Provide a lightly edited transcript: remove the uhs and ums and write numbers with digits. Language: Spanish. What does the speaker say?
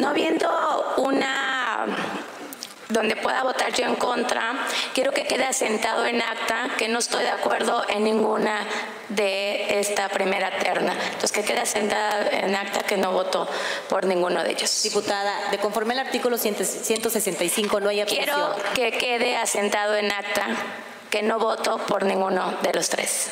No viendo una donde pueda votar yo en contra, quiero que quede asentado en acta que no estoy de acuerdo en ninguna de esta primera terna. Entonces, que quede asentada en acta que no voto por ninguno de ellos. Diputada, de conforme al artículo 165 no hay aprobación. Quiero que quede asentado en acta que no voto por ninguno de los tres.